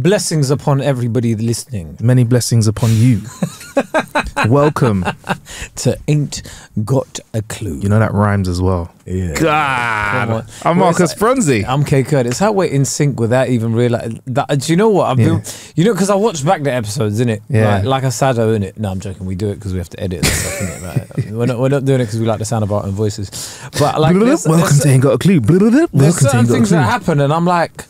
Blessings upon everybody listening. Many blessings upon you. Welcome to Ain't Got a Clue. You know that rhymes as well. Yeah. God. I'm Marcus Bronzy. I'm Kae Curtis. How we're in sync without even realizing that. Do you know what? I've been, you know, because I watched back the episodes, innit? Yeah. Like a Sado, innit? No, I'm joking. We do it because we have to edit and stuff, innit? Right? We're not doing it because we like the sound of our own voices. But like, welcome to Ain't Got a Clue. There's certain things that happen, and I'm like,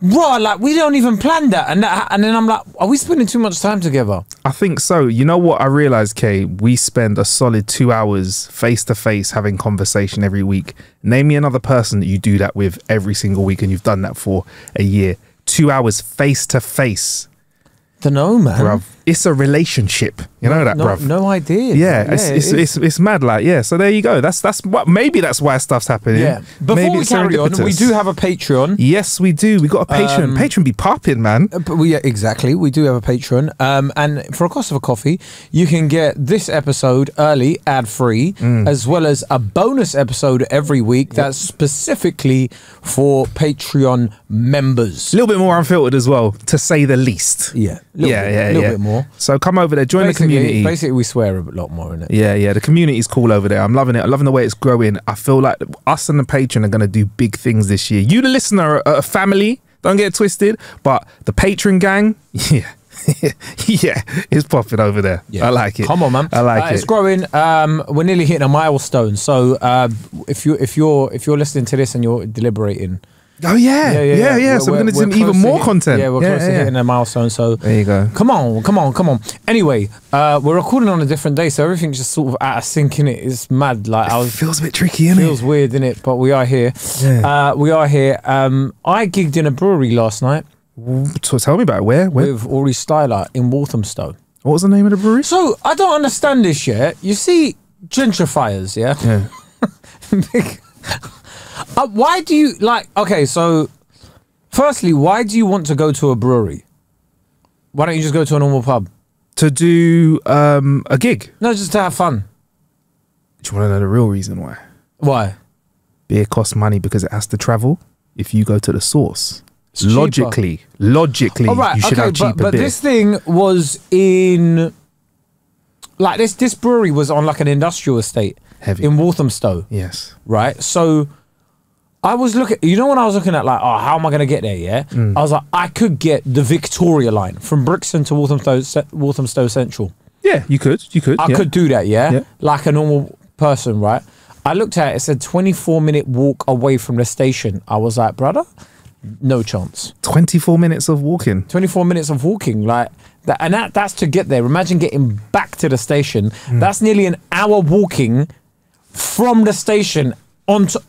bro, like, we don't even plan that. And then I'm like, are we spending too much time together? I think so. You know what I realised, Kay? We spend a solid 2 hours face-to-face having conversation every week. Name me another person that you do that with every single week, and you've done that for a year. 2 hours face-to-face. Dunno, man. Bruv, it's a relationship. You know that, bruv? No idea. Yeah, yeah, it's mad, like, yeah. So there you go. That's what, maybe that's why stuff's happening. Yeah. Before maybe we carry on, we do have a Patreon. Yes, we do. We got a Patreon. Patreon be popping, man. But we, yeah, exactly. We do have a Patreon. And for a cost of a coffee, you can get this episode early, ad-free, as well as a bonus episode every week that's specifically for Patreon members. A little bit more unfiltered as well, to say the least. Yeah. A little bit more. So come over there, join the community. Basically, we swear a lot more, innit? Yeah, yeah. The community's cool over there. I'm loving it. I'm loving the way it's growing. I feel like us and the Patreon are going to do big things this year. You, the listener, are a family. Don't get it twisted. But the Patreon gang, yeah. Yeah, it's popping over there. Yeah. I like it. Come on, man. I like it. It's growing. We're nearly hitting a milestone. So if you're listening to this and you're deliberating. Oh yeah. So we're going to do even more content. Yeah, we're close to hitting a milestone. So there you go. Come on. Anyway, we're recording on a different day, so everything's just sort of out of sync, innit? It's mad. Like, it feels a bit tricky, innit? Feels weird, innit? But we are here. Yeah. We are here. I gigged in a brewery last night. So tell me about it. Where? With Ori Styler in Walthamstow. What was the name of the brewery? So I don't understand this yet. You see, gentrifiers, yeah. Big. Why do you like? Okay, so firstly, why do you want to go to a brewery? Why don't you just go to a normal pub to do a gig? No, just to have fun. Do you want to know the real reason why? Why? Beer costs money because it has to travel. If you go to the source, it's logically, you should have cheaper beer. But this thing was in like this brewery was on like an industrial estate in Walthamstow. Yes, right. So I was looking, you know, when I was looking at like, oh, how am I going to get there? Yeah. I was like, I could get the Victoria line from Brixton to Walthamstow Central. Yeah, you could. I could do that. Yeah? Like a normal person. Right. I looked at it. It said 24-minute walk away from the station. I was like, brother, no chance. 24 minutes of walking. 24 minutes of walking. Like that. And that's to get there. Imagine getting back to the station. That's nearly an hour walking from the station.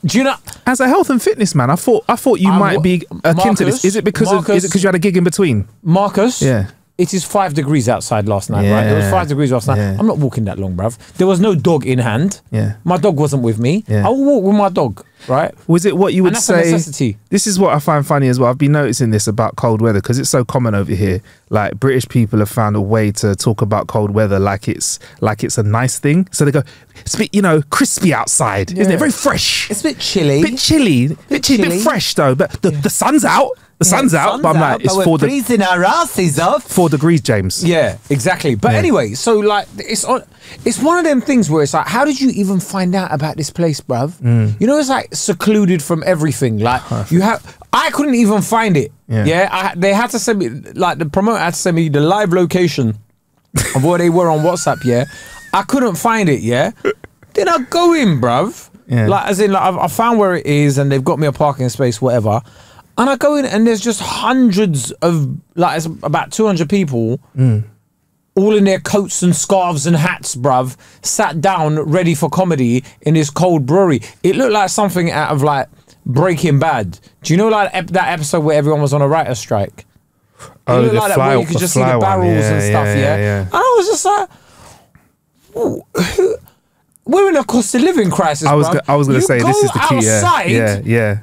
Do you know, as a health and fitness man, I thought you might be akin to this. Is it because you had a gig in between, Marcus? Yeah. It is 5 degrees outside last night, right? It was 5 degrees last night. Yeah. I'm not walking that long, bruv. There was no dog in hand. Yeah. My dog wasn't with me. Yeah. I will walk with my dog, right? Was it what you would say? A necessity. This is what I find funny as well. I've been noticing this about cold weather because it's so common over here. Like, British people have found a way to talk about cold weather like it's a nice thing. So they go, it's a bit, you know, crispy outside, isn't it? Very fresh. It's a bit chilly. A bit fresh though, but the sun's out. The sun's out, but I'm like, it's 4 degrees. Freezing our asses off. 4 degrees, James. Yeah, exactly. But anyway, so like, it's one of them things where it's like, how did you even find out about this place, bruv? You know, it's like secluded from everything. Like, I couldn't even find it. Yeah, they had to send me, like, the promoter had to send me the live location of where they were on WhatsApp. Yeah, I couldn't find it. Yeah, then I go in, bruv. Yeah. Like, as in, like, I found where it is, and they've got me a parking space, whatever. And I go in and there's just hundreds of, like, it's about 200 people, all in their coats and scarves and hats, bruv, sat down ready for comedy in this cold brewery. It looked like something out of, like, Breaking Bad. Do you know, like, that episode where everyone was on a writer's strike? Oh, the like fly, that, where you could just see the barrels and stuff, And I was just like, we're in a cost of living crisis, I was going to say, this is the key. Outside,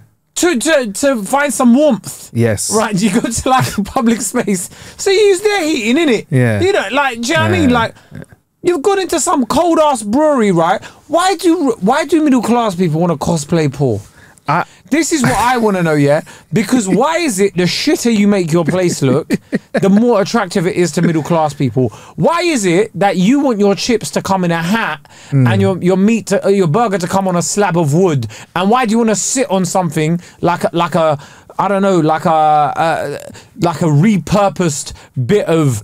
to find some warmth. Yes. Right, you go to like a public space. So you use their heating, innit? Yeah. You know, like, do you know what I mean? Like, you've gone into some cold ass brewery, right? Why do middle class people want to cosplay poor? This is what I want to know, yeah? Because why is it the shitter you make your place look, the more attractive it is to middle-class people? Why is it that you want your chips to come in a hat and your burger to come on a slab of wood? And why do you want to sit on something like a I don't know, like a repurposed bit of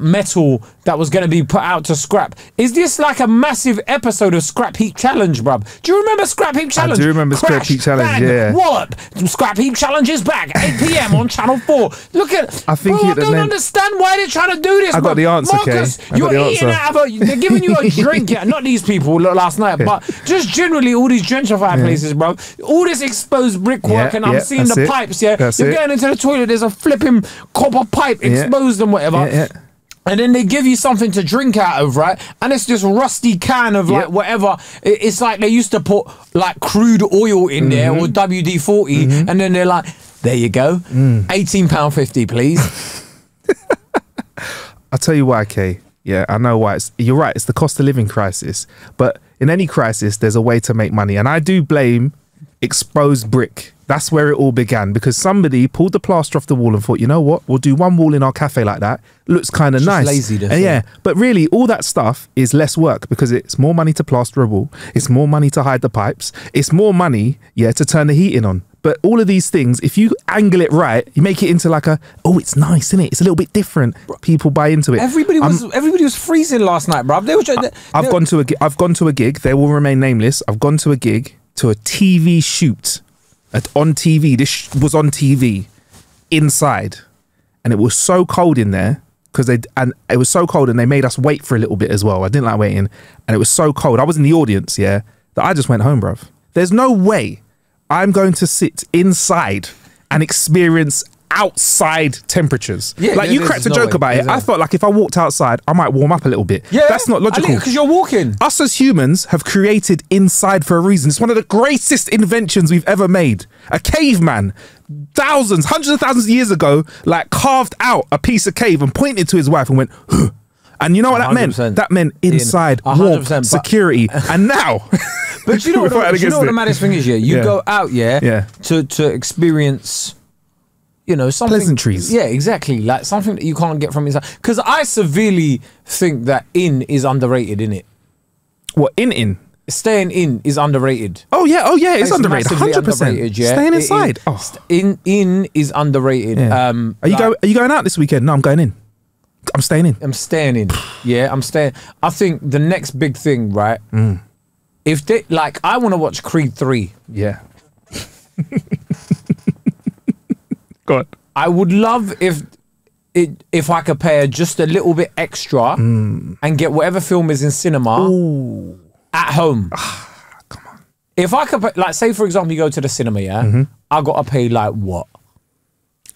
metal that was going to be put out to scrap? Is this like a massive episode of Scrap Heap Challenge, bruv? Do you remember Scrap Heap Challenge? I do remember Scrap Heap Challenge, yeah. Wallop! Scrap Heap Challenge is back, 8 p.m. on Channel 4. Look at... I don't understand why they're trying to do this, I got the answer, Marcus, you're eating out of a... They're giving you a drink, yeah. Not these people last night, but just generally all these gentrified places, bruv. All this exposed brickwork and I'm seeing the pipes, yeah? You're going into the toilet, there's a flipping copper pipe exposed and whatever. And then they give you something to drink out of, right? And it's just rusty can of like whatever. It's like they used to put like crude oil in there or WD-40, and then they're like, "There you go, £18.50, please." I'll tell you why, Kay. Yeah, I know why. You're right. It's the cost of living crisis. But in any crisis, there's a way to make money, and I do blame exposed brick. That's where it all began, because somebody pulled the plaster off the wall and thought, you know what, we'll do one wall in our cafe like that. Looks kind of nice. Lazy to yeah, but really all that stuff is less work, because it's more money to plaster a wall. It's more money to hide the pipes. It's more money, yeah, to turn the heating on. But all of these things, if you angle it right, you make it into like a, oh, it's nice, isn't it? It's a little bit different. People buy into it. Everybody was freezing last night, bruv. I've gone to a gig. They will remain nameless. I've gone to a gig, to a TV shoot. On TV, this was on TV, inside, and it was so cold in there and they made us wait for a little bit as well. I didn't like waiting, and it was so cold. I was in the audience, yeah, that I just went home, bruv. There's no way I'm going to sit inside and experience outside temperatures. Yeah, like you cracked a joke about it. I felt like if I walked outside, I might warm up a little bit. Yeah, that's not logical, because you're walking. Us as humans have created inside for a reason. It's one of the greatest inventions we've ever made. A caveman, thousands, hundreds of thousands of years ago, like carved out a piece of cave and pointed to his wife and went, huh. And you know what that meant? That meant inside, warmth, security. And now... But you know what the maddest thing is, yeah? You go out, to experience... You know, something... Pleasantries. Yeah, exactly. Like something that you can't get from inside. Because I severely think that in is underrated, innit? What, in? Staying in is underrated. Oh, yeah. Oh, yeah. It's underrated. 100%. Underrated, yeah? Staying inside. In is underrated. Yeah. Are you going out this weekend? No, I'm going in. I'm staying in. I'm staying in. Yeah, I'm staying. I think the next big thing, right? If they... Like, I want to watch Creed 3. Yeah. God. I would love if I could pay just a little bit extra and get whatever film is in cinema at home. Come on. If I could pay, like, say for example, you go to the cinema, yeah. I gotta pay like what?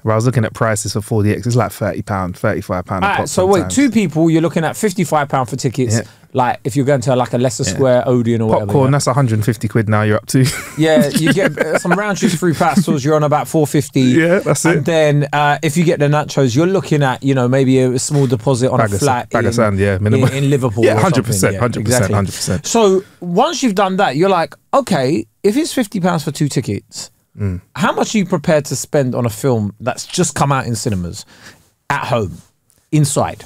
Well, I was looking at prices for 4DX. It's like £30, £35. All right, so wait, two people, you're looking at £55 for tickets. Yeah. Like if you're going to like a Leicester Square, Odeon or whatever. Popcorn, that's 150 quid now you're up to. Yeah, you get some round trip through pastels, you're on about 450. Yeah, that's it. And then if you get the nachos, you're looking at, you know, maybe a small deposit on a flat bag of sand, yeah, minimum. In Liverpool. Yeah, 100%, yeah, 100%, exactly. 100%. So once you've done that, you're like, okay, if it's £50 for two tickets, how much are you prepared to spend on a film that's just come out in cinemas, at home, inside?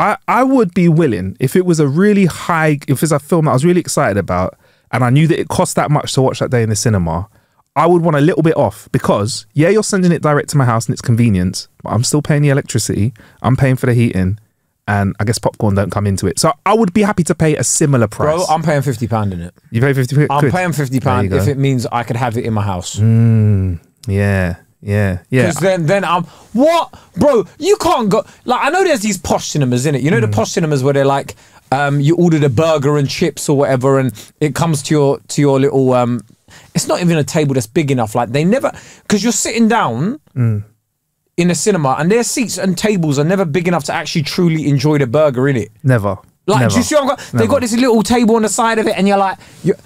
I would be willing, if it was a really high, if it's a film that I was really excited about and I knew that it cost that much to watch that day in the cinema, I would want a little bit off, because yeah, you're sending it direct to my house and it's convenient, but I'm still paying the electricity, I'm paying for the heating, and I guess popcorn don't come into it. So I would be happy to pay a similar price. Bro, I'm paying £50 in it. You pay £50? I'm paying £50 if it means I could have it in my house. Yeah. Because then I'm... What? Bro, you can't go... Like, I know there's these posh cinemas, innit? You know the posh cinemas where they're like, you ordered a burger and chips or whatever, and it comes to your little... it's not even a table that's big enough. Like, they never... Because you're sitting down... in a cinema, and their seats and tables are never big enough to actually truly enjoy the burger, innit? Never. Like, never. Do you see what I'm going? They got this little table on the side of it, and you're like,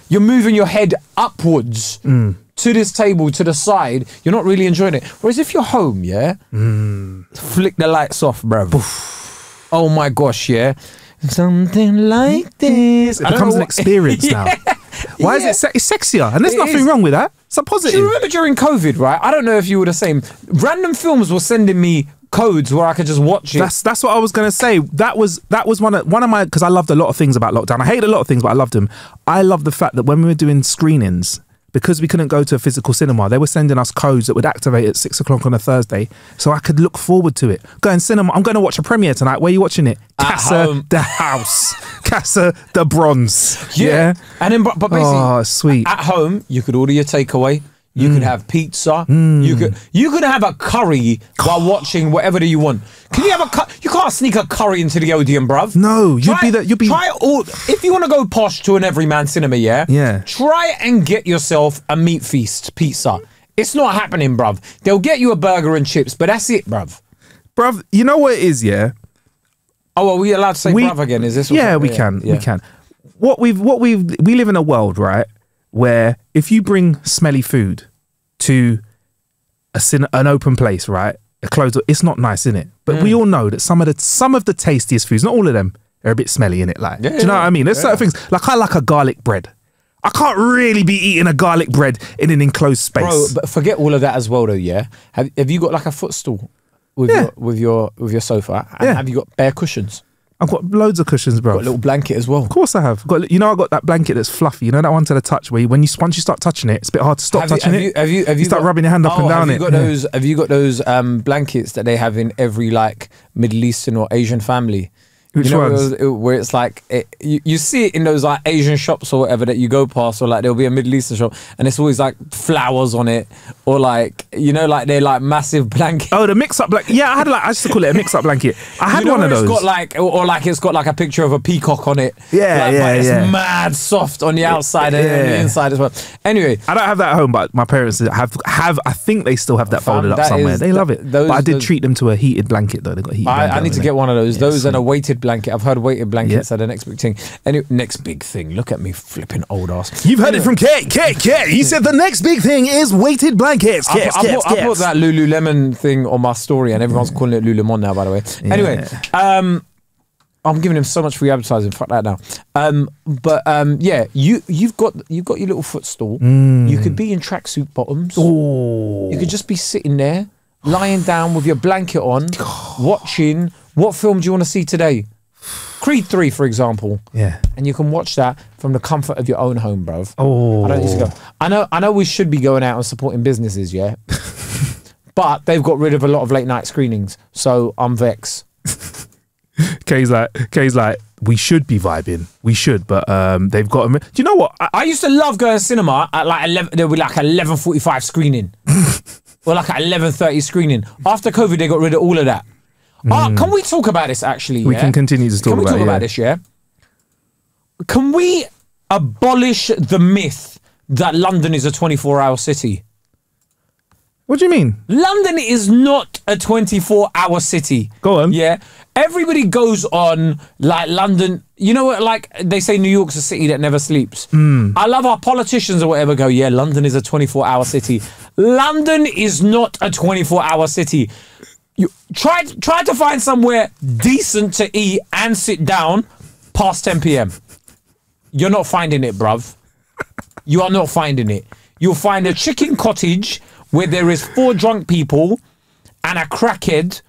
you're moving your head upwards to this table, to the side. You're not really enjoying it. Whereas if you're home, yeah? Flick the lights off, bruv. Oof. Oh my gosh, yeah? Something like this. It becomes an experience now. Why is it it's sexier? And there's nothing wrong with that. It's a positive. Do you remember during COVID, right? I don't know if you were the same. Random films were sending me codes where I could just watch it. That's what I was gonna say. That was one of my, because I loved a lot of things about lockdown. I hated a lot of things, but I loved them. I loved the fact that when we were doing screenings, because we couldn't go to a physical cinema, they were sending us codes that would activate at 6 o'clock on a Thursday, so I could look forward to it. Going cinema, I'm going to watch a premiere tonight. Where are you watching it? Casa de House, Casa de Bronze. Yeah, and then but basically, oh, sweet. At home, you could order your takeaway. You could have pizza. You could have a curry while watching whatever that you want. Can you have a? You can't sneak a curry into the Odeon, bruv. No, if you want to go posh to an everyman cinema, try and get yourself a meat feast pizza. It's not happening, bruv. They'll get you a burger and chips, but that's it, bruv. Bruv, you know what it is, yeah. Oh, are we allowed to say bruv again? Is this? Yeah, we can. Yeah. We can. We live in a world, right, where if you bring smelly food to an open place, right, a closed door, it's not nice, innit? But we all know that some of the tastiest foods, not all of them, are a bit smelly, innit? Like, do you know what I mean? There's certain things, like I like a garlic bread. I can't really be eating a garlic bread in an enclosed space. Bro, but forget all of that as well, though. Yeah, have you got like a footstool with your sofa? And have you got bare cushions? I've got loads of cushions, bro. Got a little blanket as well. Of course I have. I got that blanket that's fluffy. You know that one to the touch where once you start touching it, it's a bit hard to stop touching it. You start rubbing your hand up and down it. Have you got those blankets that they have in every like Middle Eastern or Asian family? Which ones? Where it's like you see it in those like Asian shops or whatever that you go past, or like there'll be a Middle Eastern shop and it's always like flowers on it, or like like they're like massive blankets. Oh, the mix-up blanket. Yeah, I used to call it a mix-up blanket. I had one of those. It's got like, or like it's got like a picture of a peacock on it. Yeah, like, but it's mad soft on the outside and on the inside as well. Anyway, I don't have that at home, but my parents have. I think they still have that folded up somewhere. They love it. But I did treat them to a heated blanket though. They got heated. I need to get one of those. Those and a weighted blanket. I've heard weighted blankets are the next big thing. Anyway, next big thing. Look at me flipping old ass. You've heard it from Kae. He said the next big thing is weighted blankets. I bought that Lululemon thing on my story, and everyone's calling it Lululemon now, by the way. Anyway, I'm giving him so much free advertising. Fuck that now. Yeah, you've got your little footstool. You could be in tracksuit bottoms. Ooh. You could just be sitting there, lying down with your blanket on, watching. What film do you want to see today? Creed 3, for example. Yeah. And you can watch that from the comfort of your own home, bruv. Oh. I don't need to go. I know we should be going out and supporting businesses, yeah? But they've got rid of a lot of late night screenings. So I'm vexed. Kae's like, we should be vibing. We should, but they've got... Do you know what? I used to love going to cinema at like 11... There would be like 11:45 screening. Or like an 11:30 screening. After COVID, they got rid of all of that. Can we talk about this, actually? We can continue to talk about it. Can we talk about this, yeah? Can we abolish the myth that London is a 24-hour city? What do you mean? London is not a 24-hour city. Go on. Yeah? Everybody goes on, like, London... You know what, like, they say New York's a city that never sleeps. I love our politicians or whatever go, yeah, London is a 24-hour city. London is not a 24-hour city. You try to find somewhere decent to eat and sit down past 10 p.m. You're not finding it, bruv. You are not finding it. You'll find a chicken cottage where there is 4 drunk people and a crackhead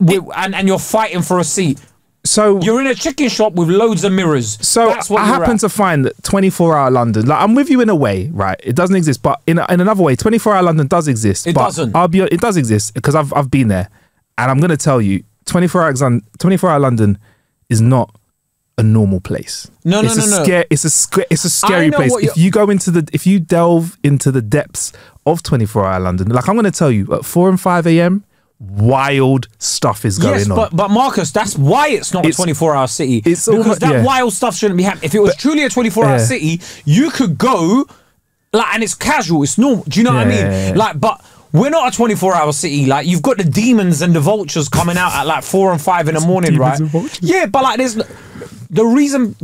and you're fighting for a seat. So you're in a chicken shop with loads of mirrors. So that's what I happen to find that 24-hour London, like, I'm with you in a way, right? It doesn't exist, but in another way, 24-hour London does exist. It does exist because I've been there, and I'm gonna tell you, 24-hour London is not a normal place. It's a scary place. If you delve into the depths of 24-hour London, like I'm gonna tell you, at 4 and 5 a.m. wild stuff is going on. But Marcus, that's why it's not a 24-hour city. It's because wild stuff shouldn't be happening. If it was truly a 24-hour city, you could go, like, and it's casual, it's normal. Do you know what I mean? Like, but we're not a 24-hour city. Like, you've got the demons and the vultures coming out at like 4 and 5 in the morning, right? Yeah, but like, there's the reason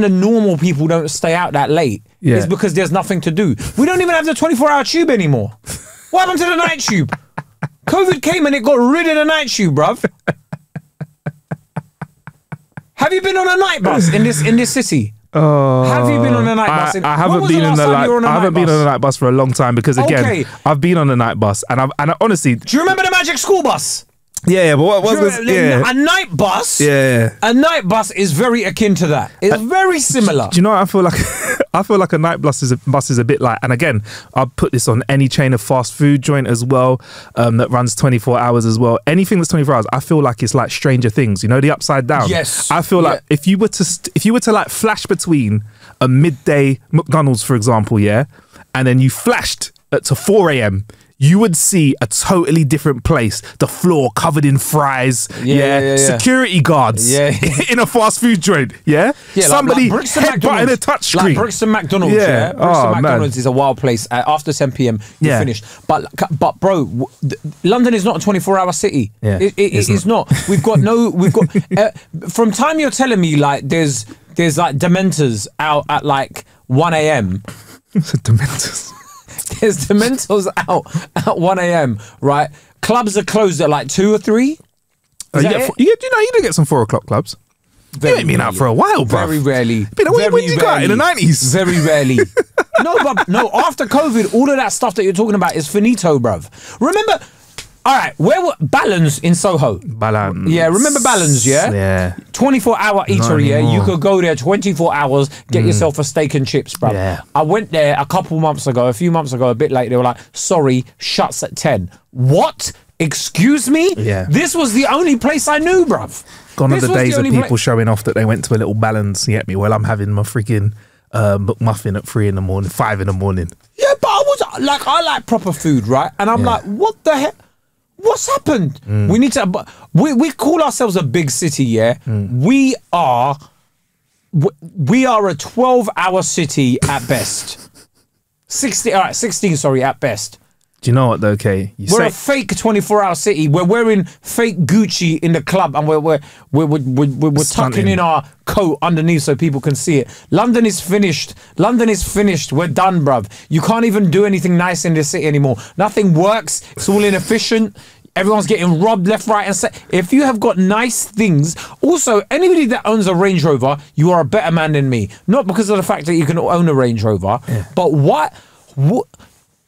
the normal people don't stay out that late is because there's nothing to do. We don't even have the 24-hour tube anymore. What happened to the night tube? COVID came and it got rid of the night shoe, bruv. Have you been on a night bus in this city? Have you been on a night bus? I haven't been on the night. I haven't been on a night bus for a long time because again, I've been on a night bus and I, honestly. Do you remember the Magic School Bus? Yeah, but what was this? Yeah. A night bus. Yeah, a night bus is very akin to that. It's very similar. Do you know what I feel like? I feel like a night bus is a bit like, and again, I'll put this on any chain of fast food joint as well, that runs 24 hours as well. Anything that's 24 hours, I feel like it's like Stranger Things, you know, the upside down. Yes. I feel like if you were to like flash between a midday McDonald's, for example, yeah, and then you flashed to 4 a.m. you would see a totally different place. The floor covered in fries. Yeah. Security guards in a fast food joint. Yeah. Somebody like headbutting a touchscreen. Like Brixton McDonald's. Yeah. Brixton McDonald's is a wild place. After 10 p.m, you're finished. But bro, London is not a 24-hour city. Yeah, it is not. We've got no. We've got. From time you're telling me like there's like dementors out at like 1 a.m. Dementors. There's Dementors out at 1 a.m, right? Clubs are closed at like 2 or 3. You do get some 4 o'clock clubs. You ain't been out for a while, bro. Very rarely. When did you go out in the 90s? Very rarely. No, but no. After COVID, all of that stuff that you're talking about is finito, bruv. Remember? All right, where were Balans in Soho? Balans. Yeah, remember Balans, yeah? Yeah. 24-hour eatery, yeah? You could go there 24 hours, get yourself a steak and chips, bro. Yeah. I went there a few months ago, a bit late. They were like, sorry, shuts at 10. What? Excuse me? Yeah. This was the only place I knew, bruv. Gone are the days of people showing off that they went to a little Balans, you get me? Well, I'm having my freaking McMuffin at 3 in the morning, 5 in the morning. Yeah, but I was like, I like proper food, right? And I'm like, what the heck? What's happened? We need to. We call ourselves a big city, yeah. We are a 12-hour city at best. 16, sorry, at best. Do you know what though, Kay? We're a fake 24-hour city. We're wearing fake Gucci in the club, and we're tucking in our coat underneath so people can see it. London is finished. London is finished. We're done, bruv. You can't even do anything nice in this city anymore. Nothing works. It's all inefficient. Everyone's getting robbed left, right, and center. If you have got nice things, also anybody that owns a Range Rover, you are a better man than me. Not because of the fact that you can own a Range Rover, but what?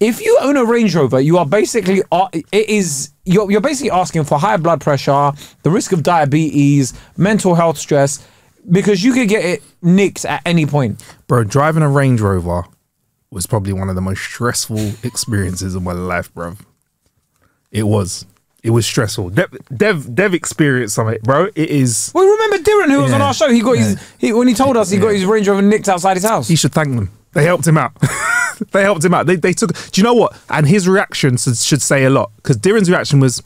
If you own a Range Rover, you are basically you're basically asking for high blood pressure, the risk of diabetes, mental health stress, because you could get it nicked at any point. Bro, driving a Range Rover was probably one of the most stressful experiences of my life, bro. It was. It was stressful. Dev experienced something, bro. It is. Well, remember Diren, who was on our show. He got when he told us he got his Range Rover nicked outside his house. He should thank them. They helped him out. They helped him out. They took. Do you know what? And his reaction should say a lot, because Diren's reaction was,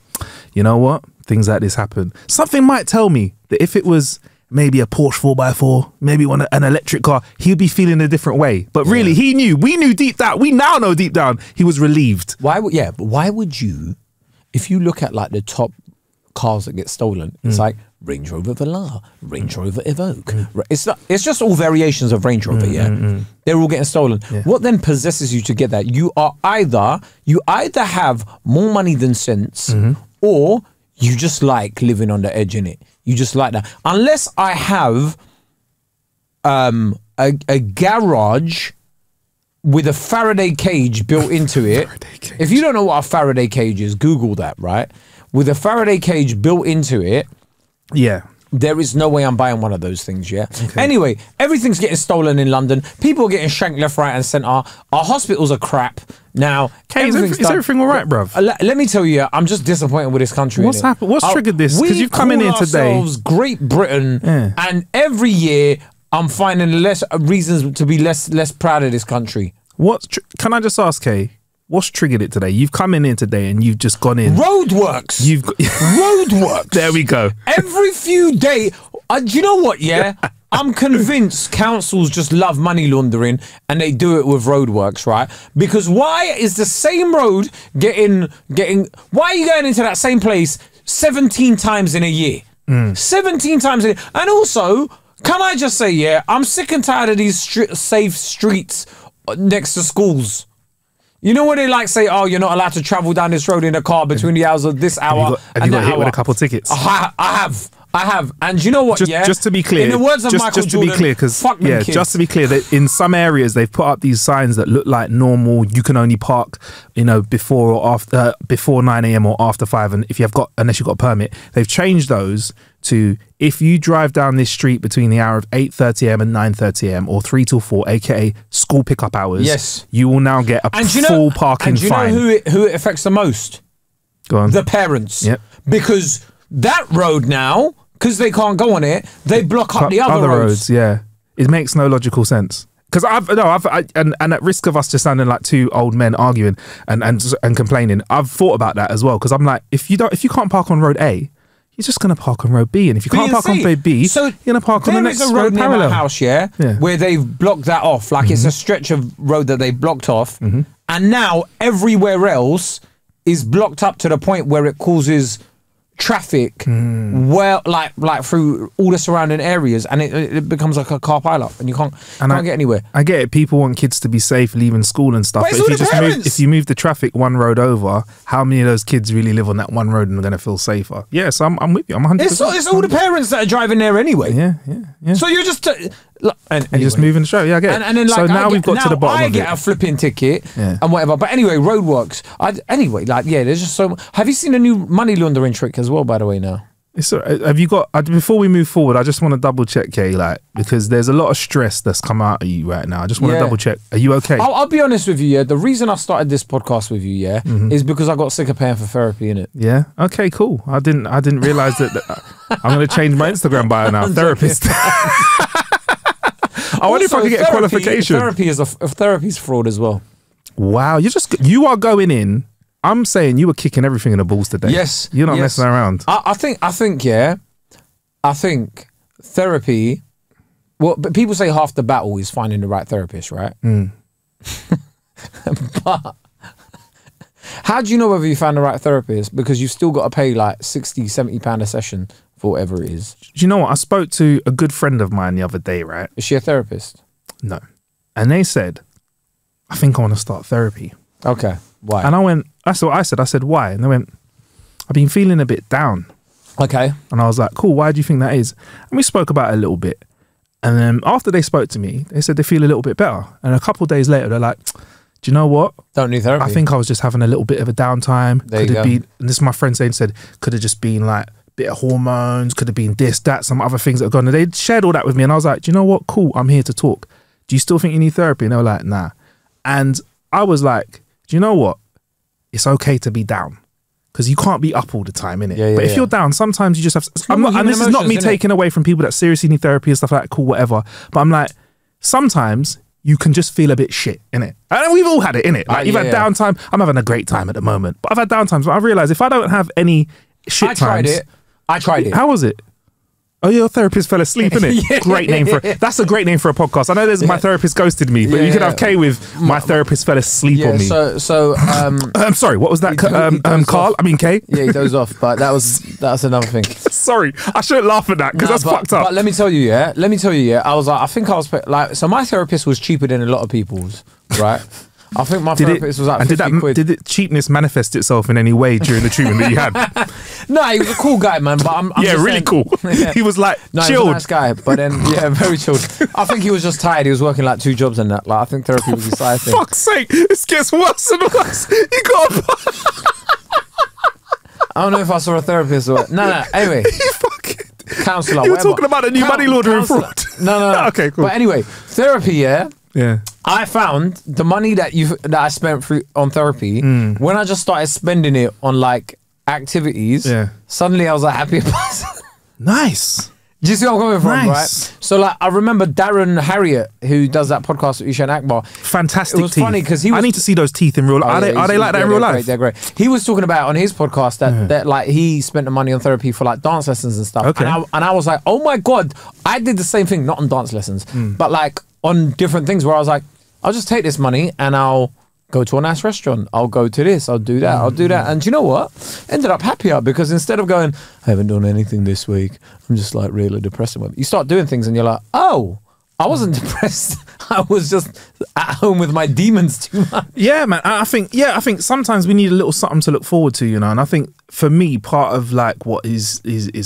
you know what? Things like this happen. Something might tell me that if it was maybe a Porsche 4x4, maybe an electric car, he'd be feeling a different way. But really, he knew. We knew deep down. We now know deep down. He was relieved. But why would you? If you look at like the top cars that get stolen, it's like Range Rover Velar, Range Rover Evoque. It's just all variations of Range Rover, They're all getting stolen. Yeah. What then possesses you to get that? You either have more money than sense, or you just like living on the edge, innit? You just like that. Unless I have a garage with a Faraday cage built into it. If you don't know what a Faraday cage is, Google that, right? With a Faraday cage built into it, there is no way I'm buying one of those things, Anyway, everything's getting stolen in London. People are getting shanked left, right, and centre. Our hospitals are crap. Now, is everything all right, bruv? Let me tell you, I'm just disappointed with this country. What's happened? What's triggered this? Because you've come in here today. Great Britain, and every year I'm finding less reasons to be less proud of this country. Can I just ask, Kay? What's triggered it today? You've come in here today and you've just gone in. Roadworks. You've got roadworks. There we go. Every few days. Do you know what? Yeah, I'm convinced councils just love money laundering and they do it with roadworks, right? Because why is the same road getting? Why are you going into that same place 17 times in a year? 17 times in a year. And also, can I just say, I'm sick and tired of these safe streets next to schools. You know when they like say, oh, you're not allowed to travel down this road in a car between the hours of this hour and that hour. Have you got hit with a couple of tickets? I have. I have, and you know what? Just to be clear, in the words of Michael Jordan, to be clear, fuck them kids. Just to be clear, that in some areas they've put up these signs that look like normal. You can only park, you know, before or after before 9 AM or after 5. And if you have got, unless you've got a permit, they've changed those to if you drive down this street between the hour of 8:30 AM and 9:30 AM or 3 till 4, aka school pickup hours. Yes, you will now get a full parking fine. And do you know who it affects the most? Go on. The parents. Yep. Because that road now, because they can't go on it, they block up the other roads. Yeah, it makes no logical sense. Because and at risk of us just sounding like two old men arguing and complaining, I've thought about that as well. Because I'm like, if you can't park on road A, you're just gonna park on road B, and if you can't park on road B, so you're gonna park on the next road parallel. There is a road near my house, yeah, where they've blocked that off. Like it's a stretch of road that they blocked off, and now everywhere else is blocked up to the point where it causes traffic well, like through all the surrounding areas, and it becomes like a car pile up, and you can't get anywhere. I get it, people want kids to be safe leaving school and stuff, but if you just move, if you move the traffic one road over, how many of those kids really live on that one road and are going to feel safer? Yeah, so I'm with you. I'm 100%. It's all the parents that are driving there anyway. Yeah. So you're just and just moving the show. Yeah, I get it. And then, like, so now we've got to the bottom. I get a flipping ticket and whatever. But anyway, roadworks. There's just so. Have you seen a new money laundering trick as well? By the way, now. Have you got? Before we move forward, I just want to double check, Kay, because there's a lot of stress that's come out of you right now. I just want to double check. Are you okay? I'll be honest with you. Yeah, the reason I started this podcast with you, is because I got sick of paying for therapy. Yeah. Okay. Cool. I didn't realize that. I'm gonna change my Instagram bio now. Therapist. I wonder if I could get a qualification. Therapy's fraud as well. Wow, you are going in. I'm saying you were kicking everything in the balls today. Yes, you're not messing around. I think therapy. Well, but people say half the battle is finding the right therapist, right? But how do you know whether you found the right therapist? Because you've still got to pay like £60, £70 a session. Whatever it is. Do you know what? I spoke to a good friend of mine the other day, right? Is she a therapist? No. And they said, I think I want to start therapy. Okay. Why? And I went, that's what I said. I said, why? And they went, I've been feeling a bit down. Okay. And I was like, cool, why do you think that is? And we spoke about it a little bit. And then after they spoke to me, they said they feel a little bit better. And a couple of days later, they're like, do you know what? Don't need therapy. I think I was just having a little bit of a downtime. There you go. And this is my friend saying, could have just been like, bit of hormones, could have been this, that, some other things that have gone. And they shared all that with me, and I was like, do you know what? Cool, I'm here to talk. Do you still think you need therapy? And they were like, nah. And I was like, do you know what? It's okay to be down, because you can't be up all the time, innit? But if you're down, sometimes you just have. And this is not me taking away from people that seriously need therapy and stuff like that, cool, whatever. But I'm like, sometimes you can just feel a bit shit, innit? And we've all had it, innit? Like, you've had downtime. I'm having a great time at the moment, but I've had downtimes. But I realise if I don't have any shit times. I tried it. How was it? Oh, your therapist fell asleep, innit? Great name for it. That's a great name for a podcast. I know there's my therapist ghosted me, but you could have Kay with my therapist fell asleep on me. So I'm sorry, what was that? Carl? I mean Kay? Yeah, he dozed off, but that's another thing. Sorry, I shouldn't laugh at that because that's fucked up. But let me tell you, I was like, I think I was like, so my therapist was cheaper than a lot of people's, right? I think my therapist was like 50 quid. Did the cheapness manifest itself in any way during the treatment that you had? No, he was a cool guy, man. But I'm yeah, really saying, cool. Yeah. He was like chilled. He was a nice guy, but then very chilled. I think he was just tired. He was working like 2 jobs and that. Like I think therapy was his side thing. Fuck's sake, this gets worse and worse. You got. I don't know if I saw a therapist or no. Anyway. Counselor. You were talking about a new money laundering fraud. No. Okay, cool. But anyway, therapy, yeah. I found the money that I spent on therapy, when I just started spending it on like activities, suddenly I was a happier person. Nice. Do you see where I'm coming from, right? So like, I remember Darren Harriet, who does that podcast with Ushan Akbar. Fantastic teeth. It was funny because he was... I need to see those teeth in real life. Are they like that in real life? Great, they're great. He was talking about on his podcast that like he spent the money on therapy for like dance lessons and stuff. Okay. And I was like, oh my God, I did the same thing, not on dance lessons, but like on different things where I was like, I'll just take this money and I'll go to a nice restaurant. I'll go to this. I'll do that. I'll do that. And you know what? Ended up happier because instead of going, I haven't done anything this week, I'm just like really depressed. You start doing things and you're like, oh, I wasn't depressed. I was just at home with my demons too much. Yeah, man. I think sometimes we need a little something to look forward to, you know. And I think for me, part of like what is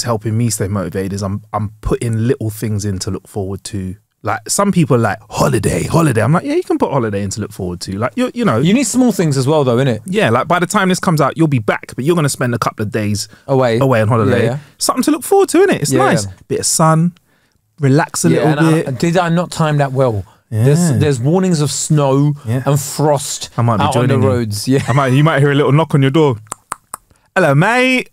helping me stay motivated is I'm putting little things in to look forward to. Like some people are like holiday. I'm like, yeah, you can put holiday in to look forward to. Like you know, you need small things as well, though, innit? Yeah, like by the time this comes out, you'll be back, but you're gonna spend a couple of days away on holiday. Yeah, yeah. Something to look forward to, innit? It's nice. Yeah. Bit of sun, relax a little bit. Did I not time that well? Yeah. There's warnings of snow and frost out on the roads. Yeah, you might hear a little knock on your door. Hello, mate.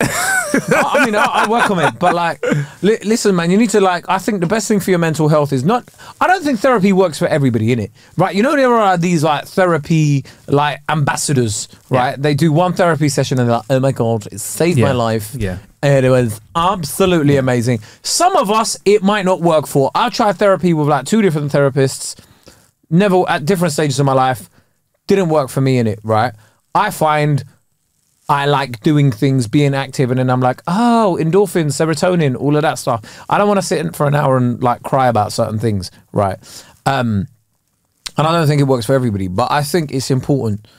I mean, I welcome it, but like, listen, man, you need to like. I think the best thing for your mental health is not. I don't think therapy works for everybody, innit? Right? You know, there are these like therapy like ambassadors, right? Yeah. They do one therapy session and they're like, oh my god, it saved my life. Yeah. And it was absolutely amazing. Some of us, it might not work for. I tried therapy with like 2 different therapists, never at different stages of my life, didn't work for me, innit? Right? I find. I like doing things, being active, and then I'm like, oh, endorphins, serotonin, all of that stuff. I don't want to sit in for an hour and like cry about certain things, right? And I don't think it works for everybody, but I think it's important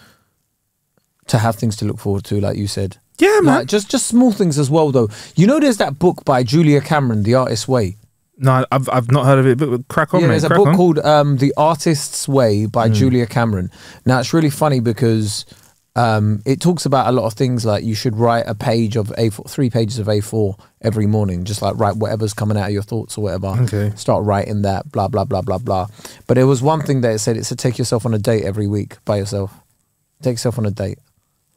to have things to look forward to, like you said. Yeah, man. Like, just small things as well, though. You know, there's that book by Julia Cameron, The Artist's Way. No, I've not heard of it, but crack on, yeah, there's a book called The Artist's Way by Julia Cameron. Now, it's really funny because... it talks about a lot of things like you should write a page of A4, 3 pages of A4 every morning, just like write whatever's coming out of your thoughts or whatever. Okay. Start writing that, blah, blah, blah, blah, blah. But there was one thing that it said, it said take yourself on a date every week by yourself. Take yourself on a date.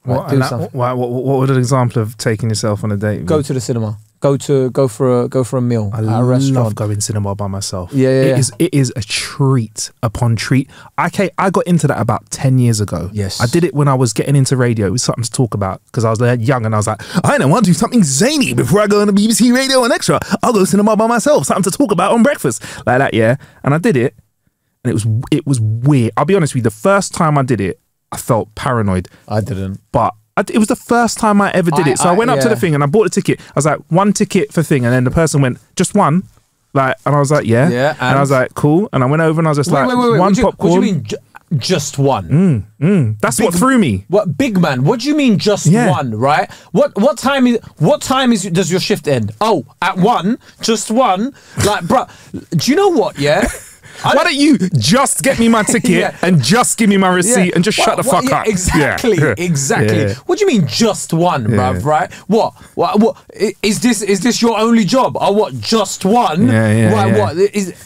Right, what would an example of taking yourself on a date be? Go to the cinema. Go for a meal. I love going cinema by myself. Yeah, yeah. It is a treat upon treat. I got into that about 10 years ago. Yes, I did it when I was getting into radio. It was something to talk about because I was young and I was like, I don't want to do something zany before I go on the BBC Radio and Extra. I'll go cinema by myself. Something to talk about on breakfast like that. Yeah, and I did it, and it was weird. I'll be honest with you. The first time I did it, I felt paranoid. I didn't, but. It was the first time I ever did it. So I went up to the thing and I bought a ticket. I was like, 1 ticket for thing. And then the person went, just 1? Like, and I was like, yeah. And I was like, cool. And I went over and I was just wait, 1 popcorn. What do you mean just 1? That's what threw me. What, big man, what do you mean just 1, right? What time does your shift end? Oh, at 1? Just 1? Like, bro, do you know what, yeah? Why don't you just get me my ticket and just give me my receipt and just shut the fuck up? Exactly, exactly. Yeah. What do you mean just 1, bruv, right? What? Is this your only job? Oh, what, just 1? What?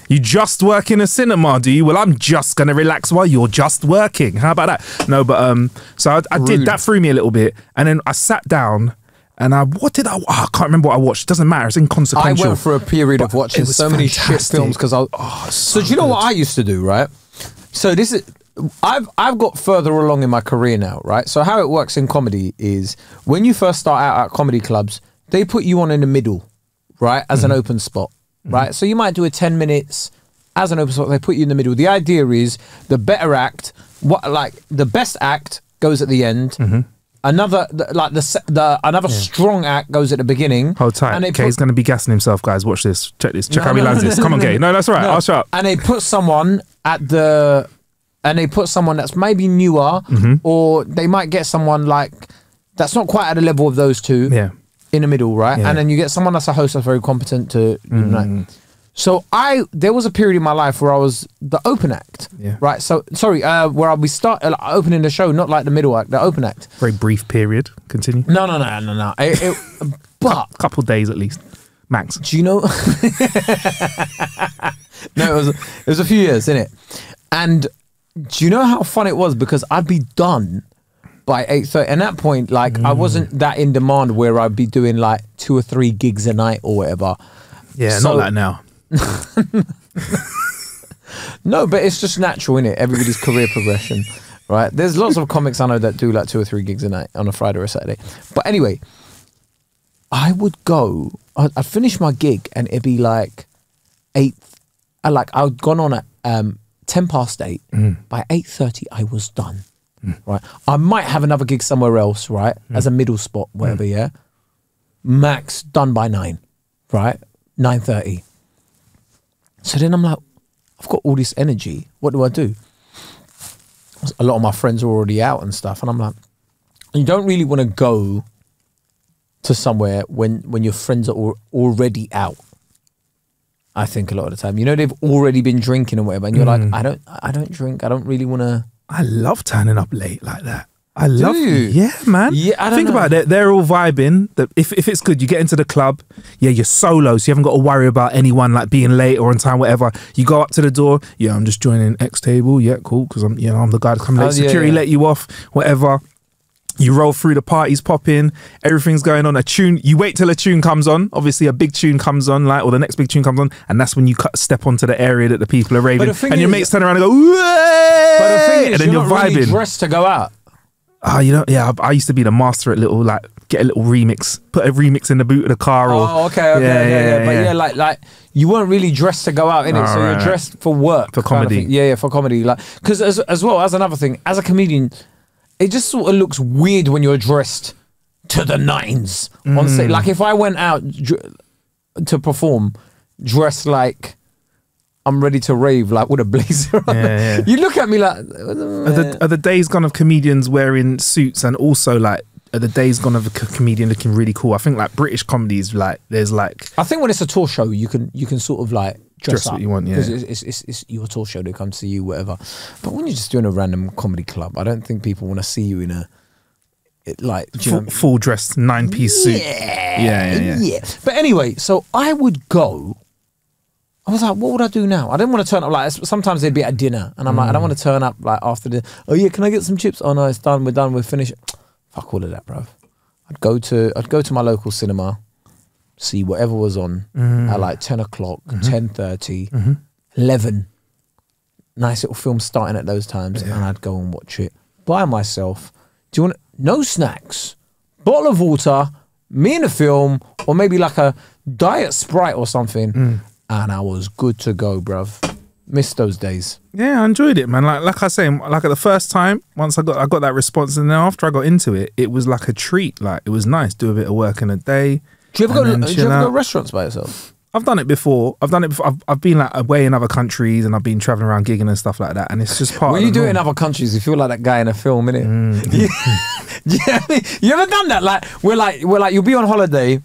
You just work in a cinema, do you? Well, I'm just going to relax while you're just working. How about that? No, but, so I did, that threw me a little bit. And then I sat down. And I can't remember what I watched. It doesn't matter. It's inconsequential. I went for a period of watching so many shit films because I. Oh, so do you know what I used to do, right? So this is, I've got further along in my career now, right? So how it works in comedy is when you first start out at comedy clubs, they put you on in the middle, right, as an open spot, right? So you might do a 10 minutes as an open spot. They put you in the middle. The idea is the better act, the best act goes at the end. Another strong act goes at the beginning. Hold tight. Kae's going to be gassing himself, guys. Watch this. Check this. Check how he lands this. Come on, Kae. No, that's all right. No. I'll shut up. And they put someone at the, and they put someone that's maybe newer, or they might get someone like that's not quite at the level of those two. Yeah. In the middle, right? Yeah. And then you get someone that's a host that's very competent to. Like, so there was a period in my life where I was the open act, right? So sorry, where I'll be opening the show, not like the middle act, the open act. Very brief period. Continue. No. But a couple of days at least, max. Do you know? No, it was a few years, innit? And do you know how fun it was? Because I'd be done by 8:30, and at that point, like I wasn't that in demand where I'd be doing like 2 or 3 gigs a night or whatever. Yeah, so, not like now. No, but it's just natural, innit? Everybody's career progression, right? There's lots of comics I know that do like 2 or 3 gigs a night on a Friday or a Saturday. But anyway, I would go, I'd finish my gig and it'd be like 8, like I'd gone on at 10 past 8. By 8:30, I was done, right? I might have another gig somewhere else, right? As a middle spot, whatever, yeah? Max, done by 9, right? 9:30. So then I'm like, I've got all this energy. What do? A lot of my friends are already out and stuff. And I'm like, you don't really want to go to somewhere when your friends are already out. I think a lot of the time, you know, they've already been drinking or whatever. And you're like, I don't drink. I don't really want to. I love turning up late like that. I love you. Yeah, man. Yeah, I think about it. They're all vibing. If it's good, you get into the club. Yeah, you're solo, so you haven't got to worry about anyone like being late or on time, whatever. You go up to the door. Yeah, I'm just joining X table. Yeah, cool. Because I'm, you know, I'm the guy that's coming late. Security let you off, whatever. You roll through, the parties pop in, everything's going on. A tune, you wait till a tune comes on. Obviously, a big tune comes on, like, or the next big tune comes on, and that's when you step onto the area that the people are raving. And your mates turn around and go, but the thing is, and then you're vibing. Really dressed to go out. Oh, you know, yeah, I used to be the master at little, like, get a little remix, put a remix in the boot of the car. Or, oh, okay, yeah. But yeah, like you weren't really dressed to go out, innit? So you're dressed for work. For comedy. Yeah, for comedy. Like, because as well, as another thing, as a comedian, it just sort of looks weird when you're dressed to the nines on stage. Like if I went out to perform dressed like I'm ready to rave, like with a blazer on, you look at me like... Are the days gone of comedians wearing suits, and also like, are the days gone of a comedian looking really cool? I think like British comedies, like there's like... I think when it's a tour show, you can sort of like... Dress what you want, yeah. Because it's your tour show, they come to see you, whatever. But when you're just doing a random comedy club, I don't think people want to see you in a full dressed 9-piece suit. Yeah. But anyway, so I would go. I was like, what would I do now? I didn't want to turn up like. Sometimes they'd be at dinner, and I'm like, I don't want to turn up like after dinner. Oh yeah, can I get some chips? Oh no, it's done. We're done. We're finished. Fuck all of that, bruv. I'd go to my local cinema. See whatever was on at like 10 o'clock, 10:30, 11. Nice little film starting at those times, and I'd go and watch it by myself. Do you want no snacks, bottle of water, me and a film, or maybe like a diet Sprite or something, and I was good to go, bruv. Missed those days. Yeah, I enjoyed it, man. Like I say, like at the first time, once I got that response, and then after I got into it, it was like a treat. Like it was nice, do a bit of work in a day. Do you ever go to restaurants by yourself? I've done it before. I've been like away in other countries, and I've been traveling around gigging and stuff like that. And it's just part. When you do it in other countries, you feel like that guy in a film, innit? You ever done that? Like we're like you'll be on holiday,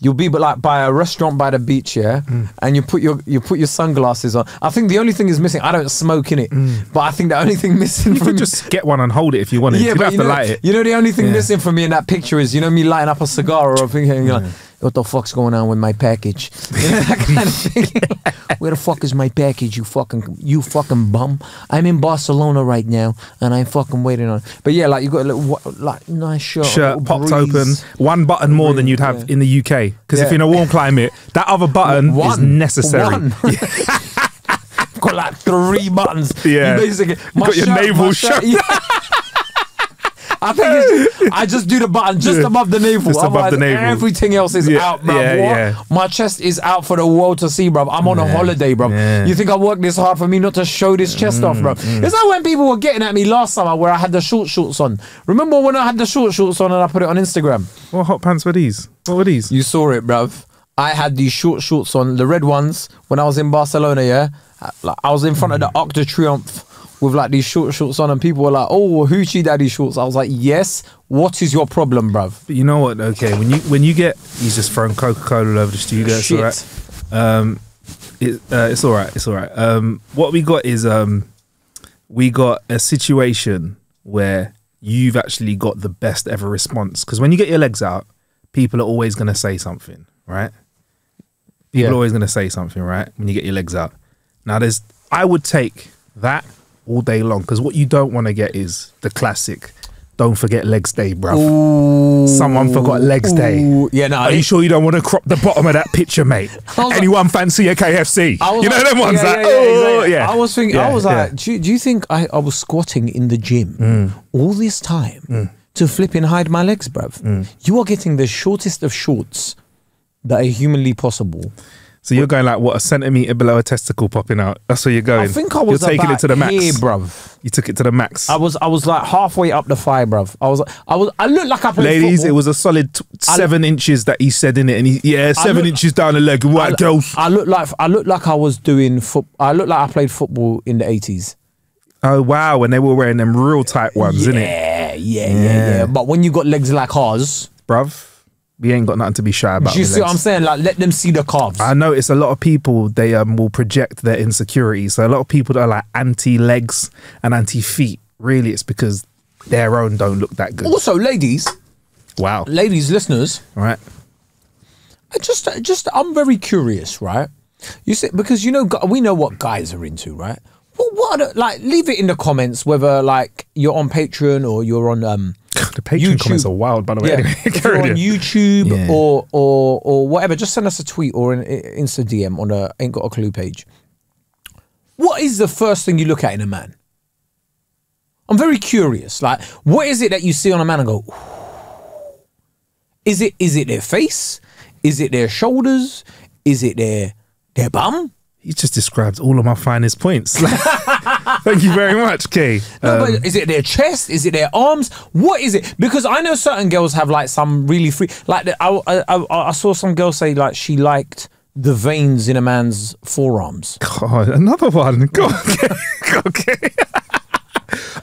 you'll be like by a restaurant by the beach, yeah, and you put your sunglasses on. I think the only thing is missing. I don't smoke in it, but I think the only thing missing. You could just get one and hold it if you wanted. Yeah, but you have to light it. You know, the only thing missing for me in that picture is, you know, me lighting up a cigar or a thing, and you're like, what the fuck's going on with my package? You know, that kind of thing. Where the fuck is my package? You fucking bum. I'm in Barcelona right now, and I'm fucking waiting on. But yeah, like you got a little like nice shirt popped open, one button more than you'd have in the UK, because if you're in a warm climate, that other button is necessary. I've got like 3 buttons. Yeah, basically, got your naval shirt. I think it's just, I just do the button just above the navel. Just above the navel. Everything else is out, bruv. My chest is out for the world to see, bruv. I'm on a holiday, bruv. You think I worked this hard for me not to show this chest off, bruv? It's like when people were getting at me last summer where I had the short shorts on. Remember when I had the short shorts on and I put it on Instagram? What hot pants were these? What were these? You saw it, bruv. I had these short shorts on, the red ones, when I was in Barcelona, yeah? I was in front of the Arc de Triomphe with like these short shorts on, and people were like, oh, hoochie daddy shorts. I was like, yes, what is your problem, bruv? But you know what, okay, when you get, he's just throwing Coca-Cola all over the studio, it's all right. It's all right, it's all right. What we got is, we got a situation where you've actually got the best ever response. Because when you get your legs out, people are always going to say something, right? People are always going to say something, right? When you get your legs out. Now there's, I would take that all day long, because what you don't want to get is the classic don't forget legs day, bruv. Ooh, someone forgot legs day. Yeah, no, are you sure you don't want to crop the bottom of that picture, mate? Anyone like, fancy a KFC? You know, like, them ones like, oh, exactly. I was thinking, I was like, do you think I was squatting in the gym all this time to flip and hide my legs, bruv? You are getting the shortest of shorts that are humanly possible. So you're going like, what, a centimetre below a testicle popping out? That's where you're going. I think I was taking it to the max. Here, bruv. You took it to the max. I was like halfway up the thigh, bruv. I looked like I played Ladies, football. It was a solid 7 inches that he said in it. And he, yeah, 7 inches down the leg. White girls. I looked like I was doing football. I looked like I played football in the 80s. Oh, wow. And they were wearing them real tight ones, innit? Yeah. But when you got legs like ours, bruv. We ain't got nothing to be shy about. Do you see what I'm saying? Like, let them see the calves. I notice a lot of people, they will project their insecurities. So a lot of people that are like anti-legs and anti-feet, really it's because their own don't look that good. Also, ladies. Wow. Ladies, listeners. Right. I'm very curious, right? You see, because you know, we know what guys are into, right? Well, what are the, like, leave it in the comments, whether like you're on Patreon or you're on, the Patreon YouTube comments are wild, by the way. Yeah. Anyway, if you're on YouTube or whatever, just send us a tweet or an Insta DM on the Ain't Got a Clue page. What is the first thing you look at in a man? I'm very curious. Like, what is it that you see on a man and go, ooh. Is it their face? Is it their shoulders? Is it their bum? You just described all of my finest points. Thank you very much, Kae. No, but is it their chest? Is it their arms? What is it? Because I know certain girls have like some really free. Like I saw some girl say like she liked the veins in a man's forearms. God, another one. God, okay.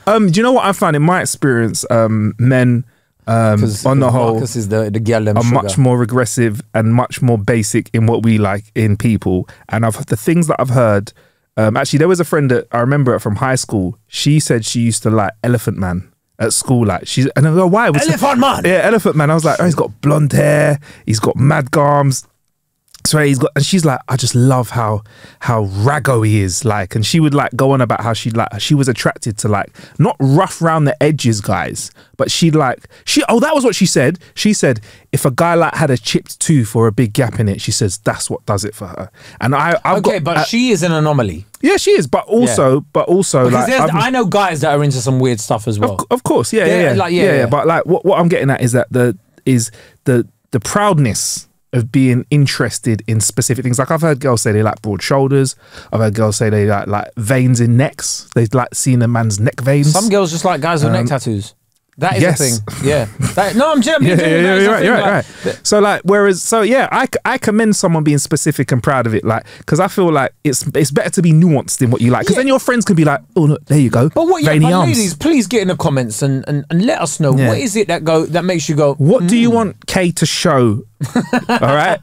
Do you know what I found in my experience? Men. On the whole, Marcus is the girl are much more regressive and much more basic in what we like in people. And the things that I've heard, actually there was a friend that I remember from high school. She said she used to like Elephant Man at school. Like and I go, why? Elephant Man? Yeah, Elephant Man. I was like, oh, he's got blonde hair, he's got mad garms. Sorry, he's got, and she's like, I just love how raggo he is, like, and she would like go on about how she was attracted to like not rough round the edges guys, but oh, that was what she said. She said if a guy like had a chipped tooth or a big gap in it, she says that's what does it for her. And she is an anomaly. Yeah, she is, but also like I know guys that are into some weird stuff as well. Of course, yeah. But like what I'm getting at is that the proudness of being interested in specific things. Like I've heard girls say they like broad shoulders. I've heard girls say they like veins in necks. They like seeing a man's neck veins. Some girls just like guys with neck tattoos. That is a thing. Yeah. No, I'm joking. You're right. So like, I commend someone being specific and proud of it. Like, because I feel like it's better to be nuanced in what you like. Because then your friends can be like, oh look, there you go. But what ladies, please get in the comments and let us know what is it that makes you go. What do you want Kae to show? All right,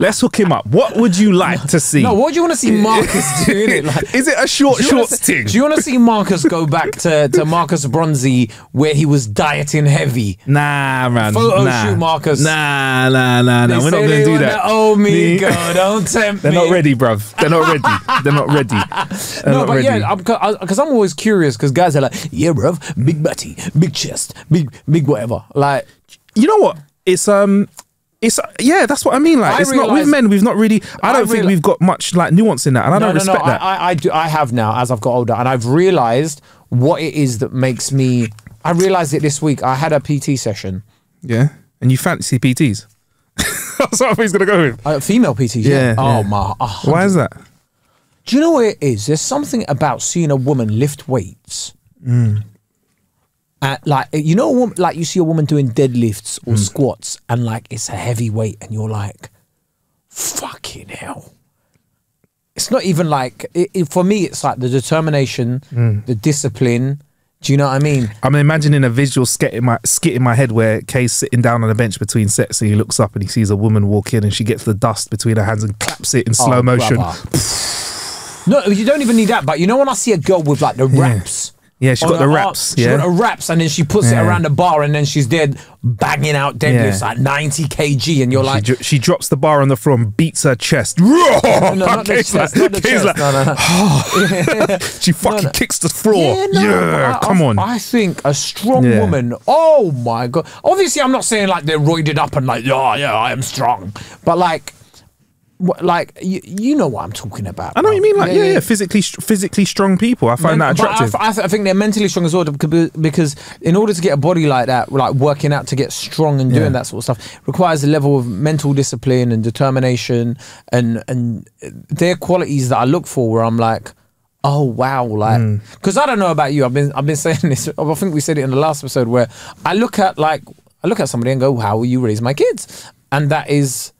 let's hook him up. What would you like to see? No, what do you want to see Marcus doing? It like, is it a shorts thing? Do you want to see Marcus go back to Marcus Bronzy where he was dieting heavy? Nah, man. Photo shoot Marcus. Nah. We're not going to do that. Oh me God, don't tempt me. They're not ready, bruv. They're not ready. They're not ready. Yeah, because I'm always curious because guys are like, yeah, bruv, big butty, big chest, big whatever. Like, you know what? It's, yeah, that's what I mean. Like, it's not with men. We've not really. I don't think we've got much like nuance in that, and I don't respect that. I do. I have now as I've got older, and I've realised what it is that makes me. I realised it this week. I had a PT session. Yeah, and you fancy PTs? That's what I thought he's gonna go with. Female PTs. Yeah. Oh my. 100. Why is that? Do you know what it is? There's something about seeing a woman lift weights. Mm. Like, you know, like you see a woman doing deadlifts or squats and like it's a heavy weight and you're like, fucking hell. It's not even like, for me, it's like the determination, the discipline. Do you know what I mean? I'm imagining a visual skit in my head where Kae's sitting down on a bench between sets and he looks up and he sees a woman walk in and she gets the dust between her hands and claps it in slow motion. No, you don't even need that. But you know when I see a girl with like the wraps... Yeah, she's got the wraps. She's got the wraps and then she puts it around the bar and then she's dead banging out deadlifts like 90 kg and you're like... She drops the bar on the floor and beats her chest. No, not the chest. Not the chest. No. She fucking kicks the floor. Yeah, come on. I think a strong woman, oh my God. Obviously, I'm not saying like they're roided up and like, yeah, I am strong. But like, like you know what I'm talking about. I know what you mean, like yeah, physically strong people. I find that attractive. I think they're mentally strong as well, because in order to get a body like that, like working out to get strong and doing that sort of stuff requires a level of mental discipline and determination, and they're qualities that I look for where I'm like, oh wow, like, because I don't know about you, I've been saying this, I think we said it in the last episode, where I look at somebody and go, how will you raise my kids? And that is,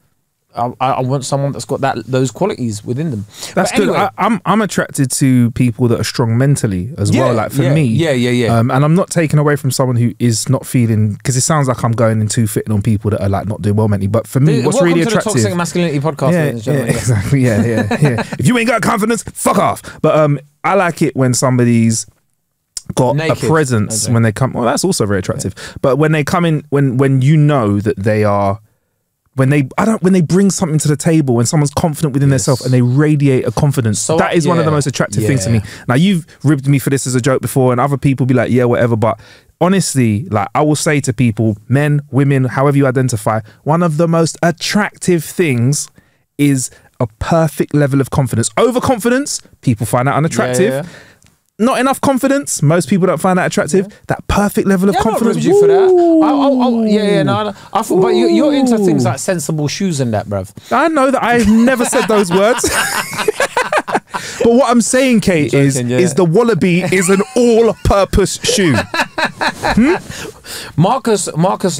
I want someone that's got those qualities within them. That's good. Anyway. I'm attracted to people that are strong mentally as well. Like for me, and I'm not taking away from someone who is not feeling, because it sounds like I'm going into fitting on people that are like not doing well mentally. But for me, what's really attractive. Welcome to the Toxic Masculinity Podcast. If you ain't got confidence, fuck off. But I like it when somebody's got naked. A presence when they come. Well, that's also very attractive. Yeah. But when they come in, when you know that they are. When they bring something to the table, when someone's confident within themselves and they radiate a confidence, so, that is one of the most attractive things to me. Now, you've ribbed me for this as a joke before, and other people be like, yeah, whatever. But honestly, like, I will say to people, men, women, however you identify, one of the most attractive things is a perfect level of confidence. Overconfidence, people find that unattractive. Not enough confidence, most people don't find that attractive. That perfect level of confidence. I'm not with you for that. I thought, but you're into things like sensible shoes and that, bruv. I know that I've never said those words. But what I'm saying, Kate, is the Wallaby is an all-purpose shoe. Marcus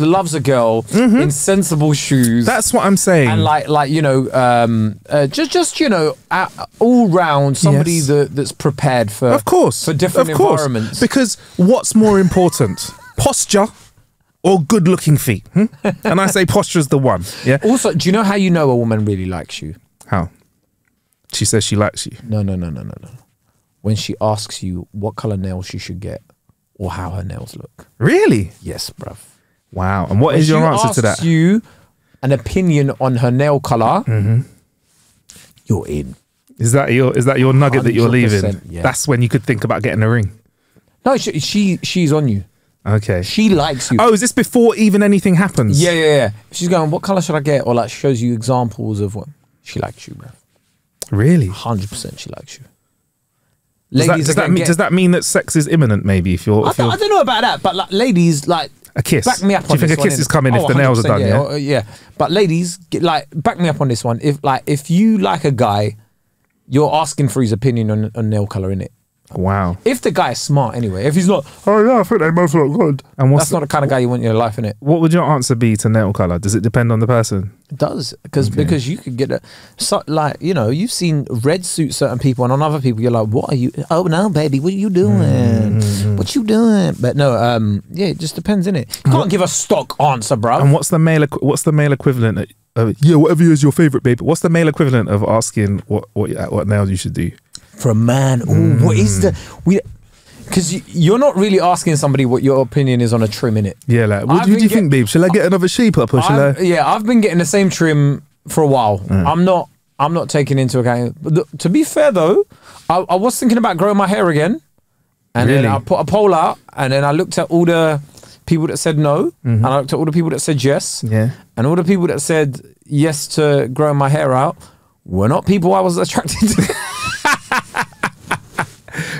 loves a girl in sensible shoes. That's what I'm saying. And like you know, just you know, all round somebody that's prepared for, of course, for different environments. Because what's more important, posture or good-looking feet? And I say posture is the one. Yeah. Also, do you know how you know a woman really likes you? How? She says she likes you. No. When she asks you what colour nails you should get or how her nails look. Really? Yes, bruv. Wow. And what is your answer to that? When she asks you an opinion on her nail colour, you're in. Is that your nugget that you're leaving? Yeah. That's when you could think about getting a ring. No, she's on you. Okay. She likes you. Oh, is this before even anything happens? Yeah. She's going, what colour should I get? Or like shows you examples of what she likes you, bruv. Really? 100% she likes you. Ladies, does that mean that sex is imminent, maybe? I don't know about that, but like, ladies, like... A kiss. Back me up on this one. Do you think a kiss is coming if the nails are done, yeah? Yeah. But ladies, like, back me up on this one. If you like a guy, you're asking for his opinion on nail colour, innit? Wow. If the guy is smart, anyway. If he's not, oh yeah, I think they both look good. And that's not the kind of guy you want in your life, innit? What would your answer be to nail colour? Does it depend on the person? It does. Because you could get a... So, like, you know, you've seen red suit certain people, and on other people, you're like, what are you... Oh, no, baby, what are you doing? What you doing? But no, yeah, it just depends, innit? You can't give a stock answer, bro. And what's the male equivalent... yeah, whatever is your favourite, babe. What's the male equivalent of asking what nails you should do? For a man, what is the... Because you're not really asking somebody what your opinion is on a trim, innit? Yeah, like, what do you think, babe? Shall I get another shape up or shall I... Yeah, I've been getting the same trim for a while. I'm not taking into account... To be fair, though, I was thinking about growing my hair again. And then I put a poll out, and then I looked at all the people that said no, and I looked at all the people that said yes. Yeah. And all the people that said yes to growing my hair out were not people I was attracted to.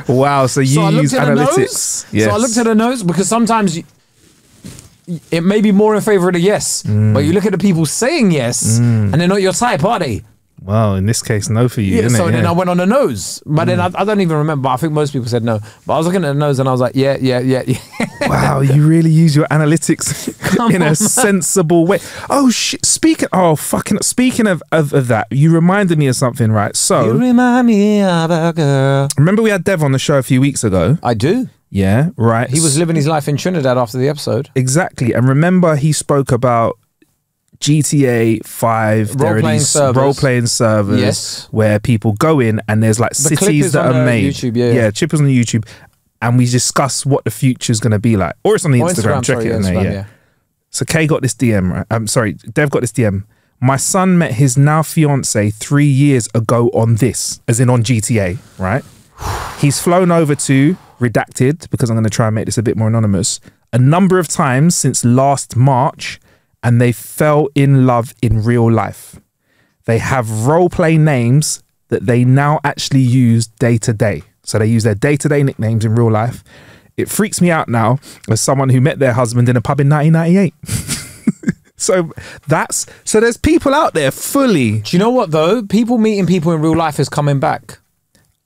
Wow, so you use analytics. Yes. So I looked at the nose, because sometimes it may be more in favour of the yes, but you look at the people saying yes, and they're not your type, are they? Well, in this case, no for you, isn't it? So then I went on the nose, but then I don't even remember. I think most people said no, but I was looking at the nose and I was like, yeah. Wow, you really use your analytics in a sensible way. Oh, speaking of that, you reminded me of something, right? So you remind me of a girl. Remember we had Dev on the show a few weeks ago? I do. Yeah, right. He was living his life in Trinidad after the episode. Exactly, and remember he spoke about GTA 5 role-playing servers where people go in and there's like cities that are made. YouTube, Chip is on the YouTube, and we discuss what the future is going to be like, or it's on the Instagram. Check it in there. So Kay got this DM, right? I'm sorry, Dev got this DM. My son met his now fiance 3 years ago on this, as in on GTA, right? He's flown over to, redacted because I'm going to try and make this a bit more anonymous, a number of times since last March, and they fell in love in real life. They have role play names that they now actually use day to day. So they use their day to day nicknames in real life. It freaks me out now as someone who met their husband in a pub in 1998. So there's people out there fully. Do you know what though? People meeting people in real life is coming back.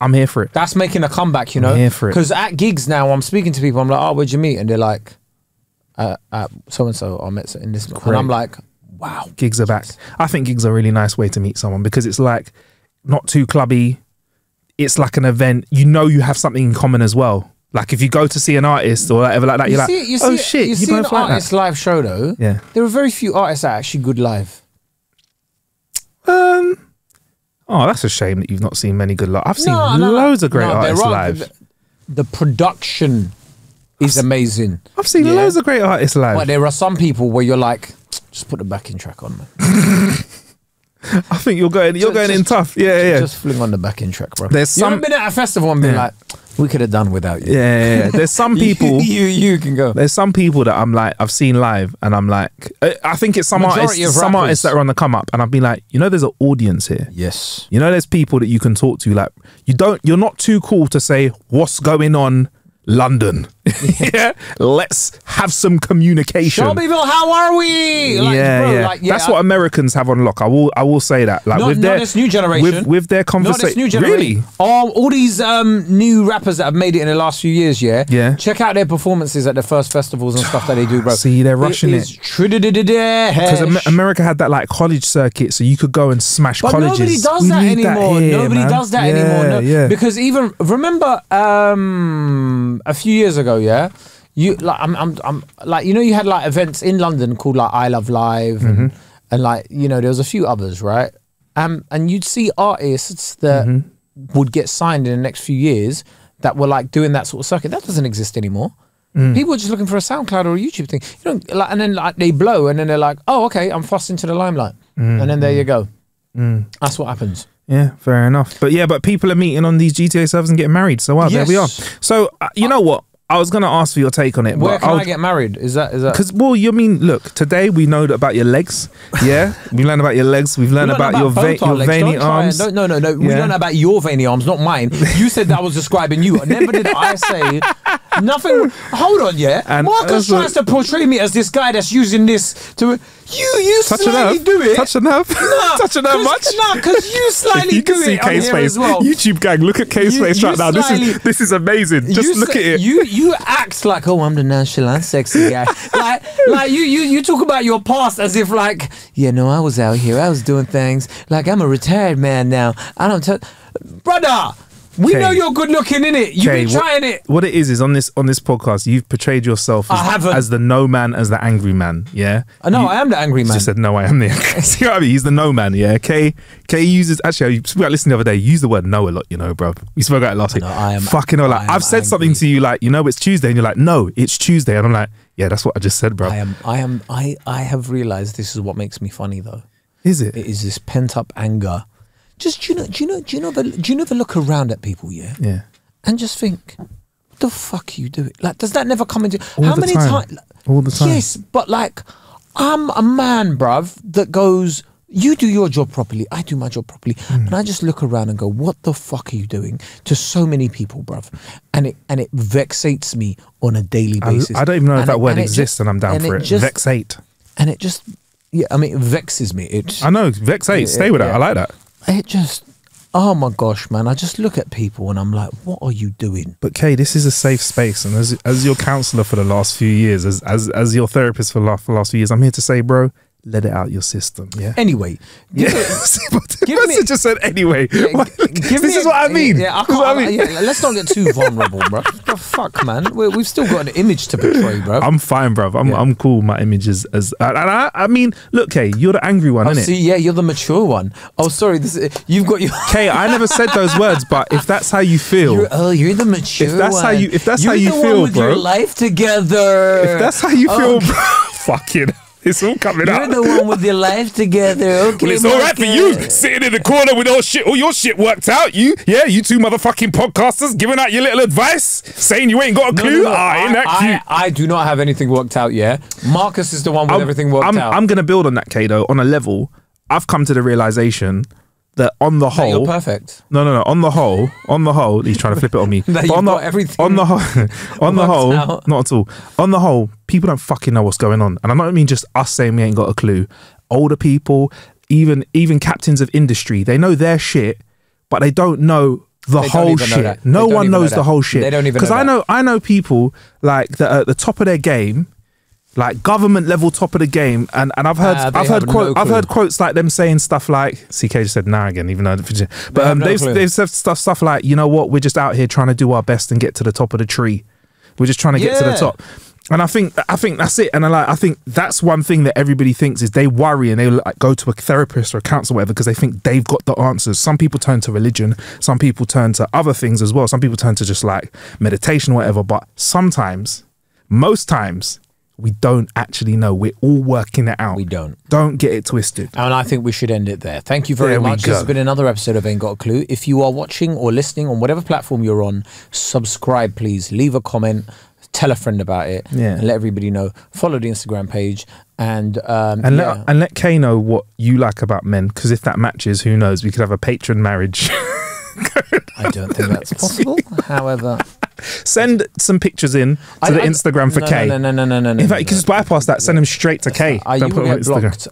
I'm here for it. That's making a comeback, you know? I'm here for it. Because at gigs now, I'm speaking to people. I'm like, oh, where'd you meet? And they're like, so-and-so, I met in this. Great. And I'm like, wow. Gigs are back. I think gigs are a really nice way to meet someone because it's like not too clubby. It's like an event. You know you have something in common as well. Like if you go to see an artist or whatever like that, you're like, oh shit, you see an artist live show though. Yeah. There are very few artists that are actually good live. Oh, that's a shame that you've not seen many good live. I've seen loads of great artists live. The production is amazing. I've seen loads of great artists live. But there are some people where you're like, just put the backing track on, man. I think you're going in tough. Yeah. Just fling on the backing track, bro. There's some, you haven't been at a festival and been like, we could have done without you. Yeah. There's some people. you can go. There's some people that I'm like, I've seen live and I'm like, I think it's some artists that are on the come up and I've been like, you know, there's an audience here. Yes. You know, there's people that you can talk to. Like you're not too cool to say what's going on, London. Yeah. Let's have some communication. Shelbyville, how are we? Like, bro, like, that's what Americans have on lock. I will say that. Like this new generation. With their conversation. Really? All these new rappers that have made it in the last few years, yeah. Check out their performances at the first festivals and stuff that they do, bro. See, they're rushing it. Because America had that like college circuit, so you could go and smash colleges. Nobody does that anymore. Nobody does that anymore. Because even remember a few years ago. Yeah, you like I'm like, you know, you had like events in London called like I Love Live and like, you know, there was a few others, right? And you'd see artists that would get signed in the next few years that were like doing that sort of circuit. That doesn't exist anymore. People are just looking for a SoundCloud or a YouTube thing, you know, like, and then like they blow and then they're like, oh okay, I'm fussed into the limelight, and then there you go. That's what happens. Yeah, fair enough. But yeah, but people are meeting on these GTA servers and getting married. So wow, there we are. So you know what? I was going to ask for your take on it. Where can I get married? Is that? Because, well, you mean, look, today we know about your legs. Yeah. We learned about your legs. We've learned about your veiny arms. No. Yeah. We learned about your veiny arms, not mine. You said that I was describing you. Never did I say nothing. Hold on, yeah. And Marcus tries to portray me as this guy that's using this to... You slightly do it. Touch enough. Nah, touch enough much. Nah, because you slightly you do can see it Kae's face. As well. YouTube gang, look at Kae's face right now. This is amazing. Just look at it. You act like, oh, I'm the nonchalant sexy guy. like you talk about your past as if like, yeah, no, I was out here, I was doing things. Like I'm a retired man now. I don't tell, brother. We know you're good looking, innit? You've been trying it. What it is on this podcast, you've portrayed yourself as the no man, as the angry man. Yeah. No, I am the angry man. Just said no, I am the angry man. See what I mean? He's the no man. Yeah. Kae uses, actually, I listened the other day. You use the word no a lot, you know, bro. We spoke about it last week. No, I am fucking all like I've said angry. Something to you like, you know, it's Tuesday, and you're like, no, it's Tuesday, and I'm like, yeah, that's what I just said, bro. I have realized this is what makes me funny though. Is it? It is this pent up anger. Just do you know the look around at people, yeah, and just think, what the fuck you doing? Like, does that never come into how many times? All the time. Yes, but like, I'm a man, bruv, that goes, you do your job properly, I do my job properly, and I just look around and go, what the fuck are you doing to so many people, bruv? And it vexates me on a daily basis. I don't even know if that word exists, and I'm down for it. Vexate. And it just, yeah, I mean, it vexes me. I know, vexate. Stay with that. I like that. It just, oh my gosh, man. I just look at people and I'm like, what are you doing? But Kae, this is a safe space. And as your counsellor for the last few years, as your therapist for the last few years, I'm here to say, bro, let it out your system. Yeah. Anyway. Yeah. Give me, just said anyway. Yeah, this is what I mean. Yeah, let's not get too vulnerable, bro. What the fuck, man? We've still got an image to portray, bro. I'm fine, bro. I'm cool. My image is I mean, look, Kae, you're the angry one, innit? See, yeah, you're the mature one. Oh, sorry, you've got your Kae. I never said those words, but if that's how you feel, you're the mature. If that's how you feel, bro. Your life together. If that's how you feel, bro. Fucking. It's all coming out. You're the one with your life together. Okay, well, it's all right for you sitting in the corner with all shit. All your shit worked out. You two motherfucking podcasters giving out your little advice, saying you ain't got a clue. I do not have anything worked out. Yeah, Marcus is the one with everything worked out. I'm gonna build on that, Kae, though, on a level. I've come to the realization that on the whole, you're perfect. No. On the whole, he's trying to flip it on me. On the whole, not at all. On the whole, people don't fucking know what's going on, and I don't mean just us saying we ain't got a clue. Older people, even captains of industry, they know their shit, but they don't know the whole shit. No one knows the whole shit. They don't even know. Because I know people like that are at the top of their game, like government level top of the game, and I've heard quotes like them saying stuff like CK just said nah again, even though they've said stuff like, you know what, we're just out here trying to do our best and get to the top of the tree. We're just trying to get to the top. And I think that's it. And I think that's one thing that everybody thinks is they worry and they like go to a therapist or a counselor or whatever because they think they've got the answers. Some people turn to religion, some people turn to other things as well. Some people turn to just like meditation or whatever, but sometimes, most times, we don't actually know. We're all working it out. We don't. Don't get it twisted. And I think we should end it there. Thank you very much. This has been another episode of Ain't Got a Clue. If you are watching or listening on whatever platform you're on, subscribe, please. Leave a comment. Tell a friend about it. Yeah. And let everybody know. Follow the Instagram page. And let Kae know what you like about men. Because if that matches, who knows? We could have a Patreon marriage. I don't think that's possible. However... send some pictures in to the Instagram for Kae. No. In fact, you can just bypass that. Send them straight to Kae. You will get blocked.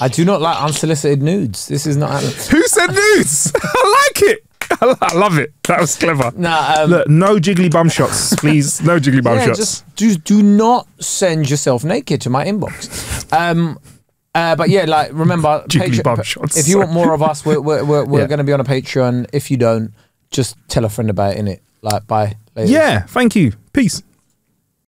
I do not like unsolicited nudes. This is not happening. Who said nudes? I like it. I love it. That was clever. Look, no jiggly bum shots, please. No jiggly bum shots. Just do not send yourself naked to my inbox. But yeah, like remember, jiggly bum shots. If you want more of us, we're going to be on a Patreon. If you don't, just tell a friend about it, innit? Like, bye. Later. Yeah, thank you. Peace.